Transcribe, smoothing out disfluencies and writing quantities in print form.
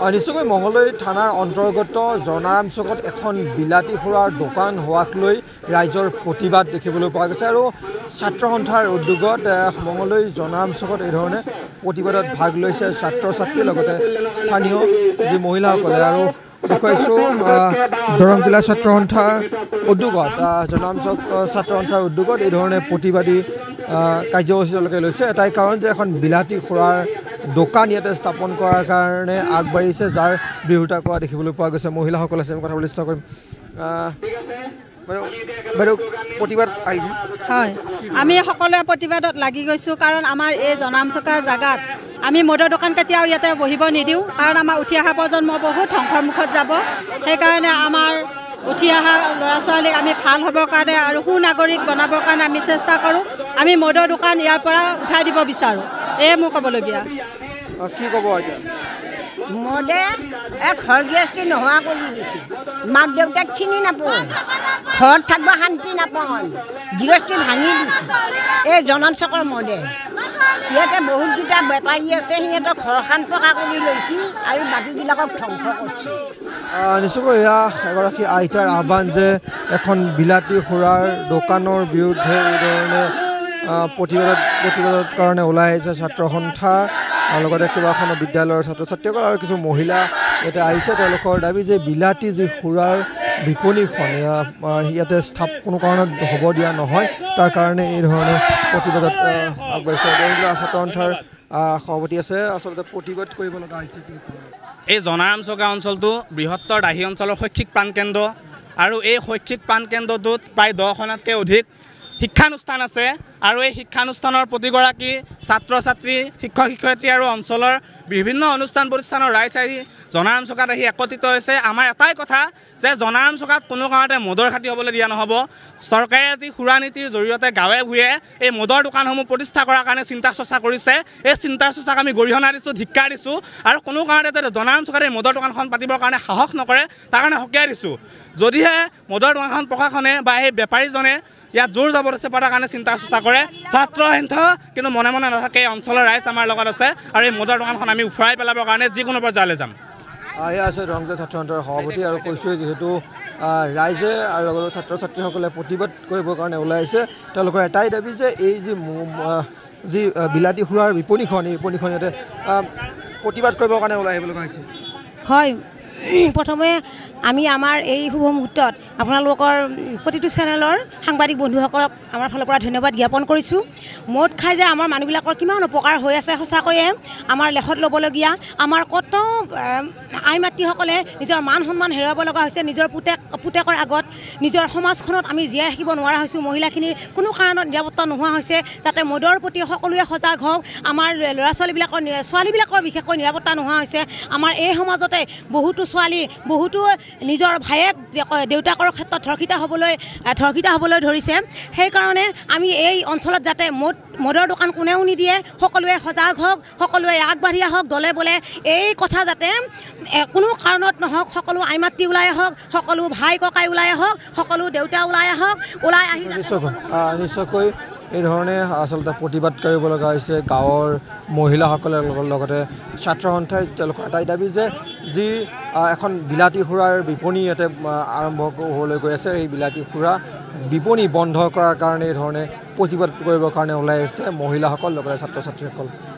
निश्चय मंगलदৈ थानार अंतर्गत जर्नाराम चकत एखन बिलाती सुरार दोकान होवाक लई राइजर प्रतिबाद देखिबोलै पोवा गेछे आरो छात्र सन्थार उद्योगत मंगलदৈ जर्नाराम चकत एइ धरणे प्रतिबादत भाग लैसे छात्र छात्री लगते स्थानीय जी महिलाসকल आरो देखुवाइছো दरং जिला छात्र सन्थार उद्योगत जर्नाराम चक छात्र सन्थार उद्योगत एइ धरणे प्रतिबादी कार्यसूची चलते लैसे एटाई कारण जे एखन बिलाती सुरार दोकान इते स्थापन करार कारण आगे जार विरोधिता कर देखने पा गया महिला कथा चेष्टा कर आम सकोए प्रतिबाद लगी गई कारण आम ये जर्नाराम चकर जगत आम मदर दोकान क्या इते बह निद कारण आम उठी अहा प्रजन्म बहुत ध्वसर मुखत जाने आम उठी अहा ला छाली आम भल हर कारण और सुनागरिक बनवर कारण आम चेष्टा करूँ आम मदर दोकान इारा उठा दी विचार ए मोर कबलिया मदे घर गृहस्थी नहुआ कर माक देवता चिनी नपा घर थक शांति नपा गृहस्थी भांगी ये जर्नाराम चकर मदे इते बहुत क्या बेपारी आर घर खान पका और बाकीबिलक ध्वस कर निश्चय एगराकी आईतार आह्वान जे एखन बिलाती सुरार दोकानर विरुद्धे ये प्रतिबाद कारण ऊल् छात्र सन्था केंबाखन विद्यालय छात्र छात्री और किस महिला इतना दावी जो बिलाती जी सुरार विपणी इते कौन कारण हम दिया नए तार कारण ये प्रतिबाद आगे छात्र सन्थार सभापति आसलते प्रतिबाद जर्नाराम चकर अचल तो बृहत्तर दाही अंचल शैक्षिक प्राणकेन्द्र और ये शैक्षिक प्राणकेन्द्र प्राय 10খনতকৈ অধিক शिक्षानुष्ठान आसे और ये शिक्षानुष्ठान प्रतिगराकी छात्र छात्री शिक्षक शिक्षयित्री और अंचल विभिन्न अनुष्ठान प्रतिष्ठान राइज जर्नाराम चकर एकत्रित होते आम एटाई कथा जे जर्नाराम चकर कोनो कारणते मदर खाती हबले दिया नहब सरकारे जी सुरा नीतिर जरिए गाँवे भूये ये मदर दोकानসমূह प्रतिष्ठा करार कारण चिंता चर्चा करिसे ये चिंता चर्चाक आम गरिहणा दिसो धिक्कार दिसो और कोनो कारणते जर्नाराम चकर मदर दोकानखन पातिबर कारणे साहस नकरे तार कारणे हकियार दिसो जदिहे मदर दोकानखन प्रकाशने बा ए बेपारीजने इतना जोर जबरदस्ती पता कारण चिंता चर्चा करे छात्र सन्था कि मने मने नाथके अंचल राइज आम और ये मदर दोकान आम उफुराई पेलाबर कारण जिको पर्याय जाम रंग छात्र सन्थार सभापति और कैसे जीतु राइजे और छात्र छात्री प्रतिबाद कारण ऊल्हे एटाई दावी जी बिलाती सुरार विपणीखन इते प्रतिबाद कारण ऊल्ला है प्रथम आमी आमार ए शुभ मुहूर्तत आपनालोकर प्रतिटो चेनेलर सांबादिक बंधुसकलक आमार फाলৰ পৰা ধন্যবাদ জ্ঞাপন কৰিছো। মদ খাই যে আমাৰ মানুহবিলাকৰ কিমান উপকাৰ হৈ আছে সঁচাকৈয়ে আমাৰ লেখত ল'বলগীয়া আমাৰ কত আই মাতৃসকলে নিজৰ মান সন্মান হেৰুৱাব লগা হৈছে নিজৰ পুতেকৰ আগত নিজৰ সমাজখনত আমি জীয়াই ৰাখিব নোৱাৰা হৈছো মহিলাখিনিৰ কোনো কাৰণত নিৰাপত্তা নোহোৱা হৈছে যাতে মদৰ প্ৰতি সকলোৱে সজাগ হওক আমাৰ ল'ৰা ছোৱালীবিলাকৰ বিশেষকৈ নিৰাপত্তা নোহোৱা হৈছে আমাৰ এই সমাজতে বহুতো ছোৱালী বহুতো निजर भायक देउताकर क्षेत्र धर्षिता हबले धरिसे हेइकारणे आमी एई अंचलत जाते मदर दोकान कोनेउ निदिए सकलोए सजाग हक सकलोए आगबाढ़िया हक दले बोले एई कथा जाते कोनो कारणत नहक सकलो आइ मातृ उलाय हक सकलो भाई ककाई उलाय हक सकलो देउता उलाय हक उलाय आहि निश्चयকৈ এই ধৰণে আচলতে প্ৰতিবাদ কৰিব লগা হৈছে গাঁৱৰ মহিলাসকলৰ লগতে ছাত্ৰ সন্থাই তেওঁলোকৰ এটাই দাবী যে যি এখন বিলাতি সুৰাৰ বিপণী ইয়াতে আৰম্ভ হ'বলৈ গৈ আছে এই বিলাতি সুৰা বিপণী বন্ধ কৰাৰ কাৰণে এই ধৰণে প্ৰতিবাদ কৰিবৰ কাৰণে ওলাই আহিছে মহিলাসকল লগতে ছাত্ৰ ছাত্ৰীসকল।